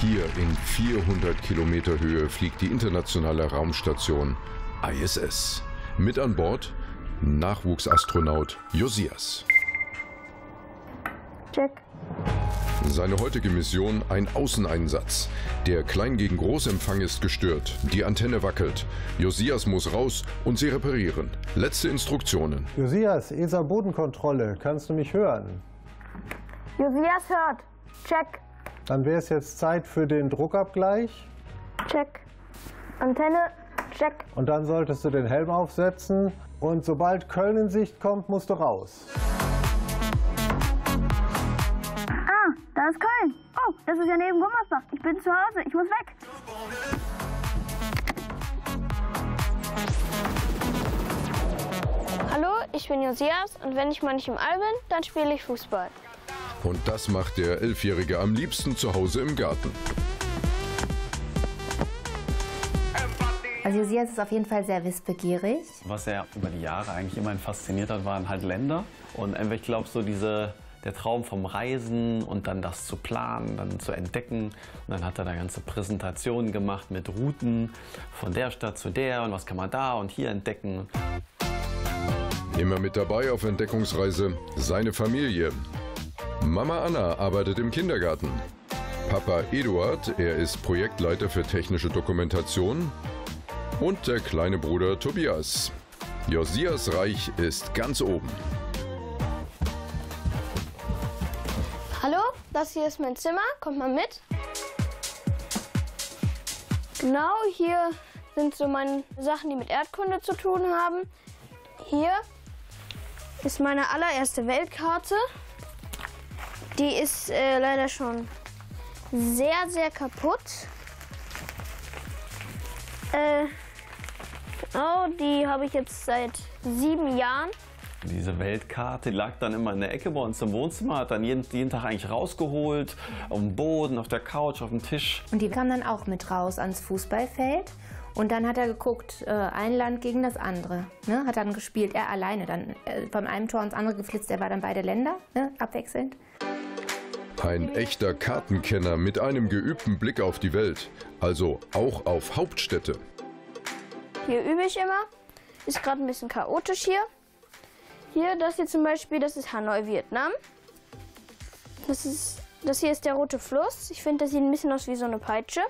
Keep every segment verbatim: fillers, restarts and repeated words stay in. Hier in vierhundert Kilometer Höhe fliegt die internationale Raumstation I S S. Mit an Bord Nachwuchsastronaut Josias. Check. Seine heutige Mission, ein Außeneinsatz. Der Klein gegen Großempfang ist gestört, die Antenne wackelt. Josias muss raus und sie reparieren. Letzte Instruktionen. Josias, E S A Bodenkontrolle, kannst du mich hören? Josias hört. Check. Dann wäre es jetzt Zeit für den Druckabgleich. Check. Antenne, check. Und dann solltest du den Helm aufsetzen und sobald Köln in Sicht kommt, musst du raus. Das ist Köln. Oh, das ist ja neben Gummersbach. Ich bin zu Hause. Ich muss weg. Hallo, ich bin Josias und wenn ich mal nicht im All bin, dann spiele ich Fußball. Und das macht der Elfjährige am liebsten zu Hause im Garten. Also Josias ist auf jeden Fall sehr wissbegierig. Was er über die Jahre eigentlich immerhin fasziniert hat, waren halt Länder. Und ich glaube, so diese... Der Traum vom Reisen und dann das zu planen, dann zu entdecken. Und dann hat er da ganze Präsentationen gemacht mit Routen von der Stadt zu der und was kann man da und hier entdecken. Immer mit dabei auf Entdeckungsreise seine Familie. Mama Anna arbeitet im Kindergarten. Papa Eduard, er ist Projektleiter für technische Dokumentation. Und der kleine Bruder Tobias. Josias Reich ist ganz oben. Hallo, das hier ist mein Zimmer. Kommt mal mit. Genau, hier sind so meine Sachen, die mit Erdkunde zu tun haben. Hier ist meine allererste Weltkarte. Die ist äh, leider schon sehr, sehr kaputt. Äh, oh, die habe ich jetzt seit sieben Jahren. Diese Weltkarte lag dann immer in der Ecke bei uns im Wohnzimmer, hat dann jeden, jeden Tag eigentlich rausgeholt, auf dem Boden, auf der Couch, auf dem Tisch. Und die kam dann auch mit raus ans Fußballfeld und dann hat er geguckt, äh, ein Land gegen das andere, ne? Hat dann gespielt, er alleine, dann äh, von einem Tor ans andere geflitzt, er war dann beide Länder, ne? Abwechselnd. Ein echter Kartenkenner mit einem geübten Blick auf die Welt, also auch auf Hauptstädte. Hier übe ich immer, ist gerade ein bisschen chaotisch hier. Hier, das hier zum Beispiel, das ist Hanoi, Vietnam. Das, ist, das hier ist der Rote Fluss. Ich finde, das sieht ein bisschen aus wie so eine Peitsche.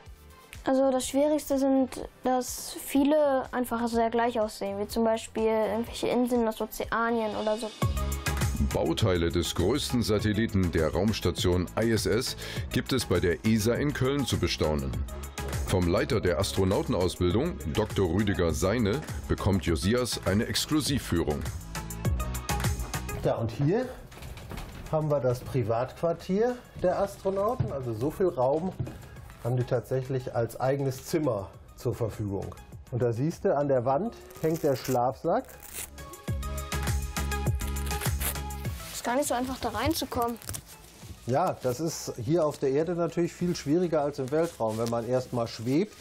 Also das Schwierigste sind, dass viele einfach sehr gleich aussehen, wie zum Beispiel irgendwelche Inseln aus Ozeanien oder so. Bauteile des größten Satelliten der Raumstation I S S gibt es bei der E S A in Köln zu bestaunen. Vom Leiter der Astronautenausbildung, Doktor Rüdiger Seine, bekommt Josias eine Exklusivführung. Ja, und hier haben wir das Privatquartier der Astronauten. Also so viel Raum haben die tatsächlich als eigenes Zimmer zur Verfügung. Und da siehst du, an der Wand hängt der Schlafsack. Ist gar nicht so einfach, da reinzukommen. Ja, das ist hier auf der Erde natürlich viel schwieriger als im Weltraum. Wenn man erst mal schwebt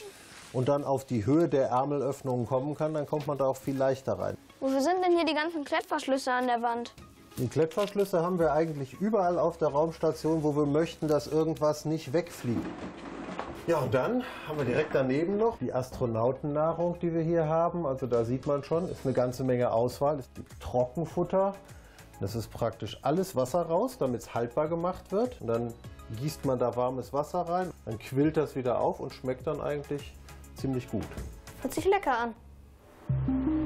und dann auf die Höhe der Ärmelöffnungen kommen kann, dann kommt man da auch viel leichter rein. Wofür sind denn hier die ganzen Klettverschlüsse an der Wand? Die Klettverschlüsse haben wir eigentlich überall auf der Raumstation, wo wir möchten, dass irgendwas nicht wegfliegt. Ja, und dann haben wir direkt daneben noch die Astronautennahrung, die wir hier haben. Also da sieht man schon, ist eine ganze Menge Auswahl. Das ist Trockenfutter. Das ist praktisch alles Wasser raus, damit es haltbar gemacht wird. Und dann gießt man da warmes Wasser rein, dann quillt das wieder auf und schmeckt dann eigentlich ziemlich gut. Hört sich lecker an.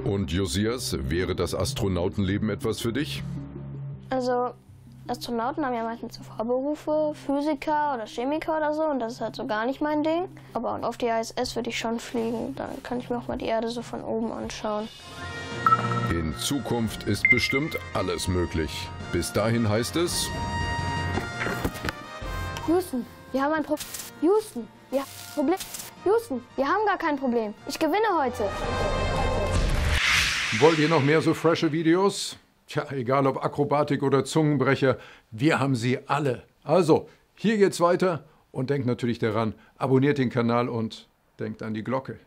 Und Josias, wäre das Astronautenleben etwas für dich? Also Astronauten haben ja meistens so Vorberufe, Physiker oder Chemiker oder so und das ist halt so gar nicht mein Ding. Aber auf die I S S würde ich schon fliegen, dann kann ich mir auch mal die Erde so von oben anschauen. In Zukunft ist bestimmt alles möglich. Bis dahin heißt es... Houston, wir haben ein Problem. Houston, wir haben ein Problem. Houston, wir haben gar kein Problem. Ich gewinne heute. Wollt ihr noch mehr so frische Videos? Tja, egal ob Akrobatik oder Zungenbrecher, wir haben sie alle. Also, hier geht's weiter und denkt natürlich daran, abonniert den Kanal und denkt an die Glocke.